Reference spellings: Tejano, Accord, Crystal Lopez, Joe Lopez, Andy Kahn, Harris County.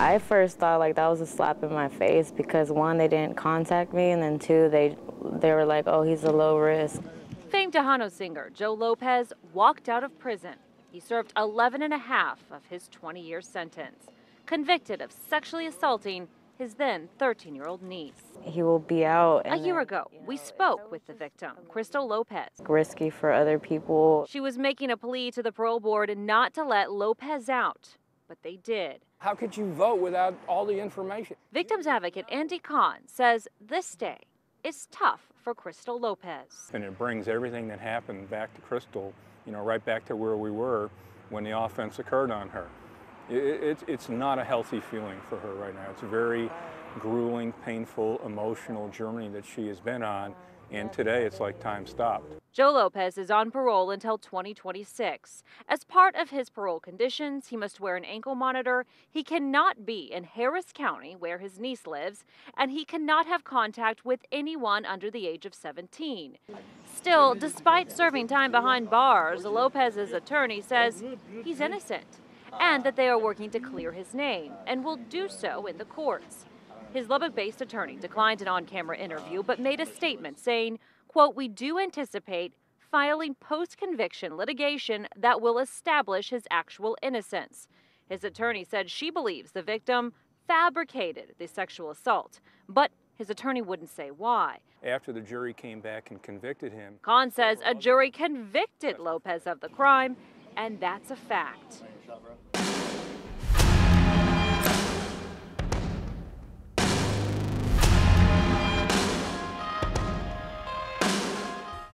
I first thought like that was a slap in my face because one, they didn't contact me, and then two, they were like, oh, he's a low risk. Famed Tejano singer Joe Lopez walked out of prison. He served 11.5 of his 20-year sentence, convicted of sexually assaulting his then 13-year-old niece. He will be out. A year ago, we spoke with the victim, Crystal Lopez. Risky for other people. She was making a plea to the parole board not to let Lopez out, but they did. How could you vote without all the information? Victims advocate Andy Kahn says this day is tough for Crystal Lopez. And it brings everything that happened back to Crystal, you know, right back to where we were when the offense occurred on her. It's not a healthy feeling for her right now. It's a very grueling, painful, emotional journey that she has been on, and today it's like time stopped. Joe Lopez is on parole until 2026. As part of his parole conditions, he must wear an ankle monitor, he cannot be in Harris County, where his niece lives, and he cannot have contact with anyone under the age of 17. Still, despite serving time behind bars, Lopez's attorney says he's innocent and that they are working to clear his name and will do so in the courts. His Lubbock-based attorney declined an on-camera interview but made a statement saying, quote, we do anticipate filing post-conviction litigation that will establish his actual innocence. His attorney said she believes the victim fabricated the sexual assault, but his attorney wouldn't say why. After the jury came back and convicted him, Kahn says a jury convicted Lopez of the crime, and that's a fact.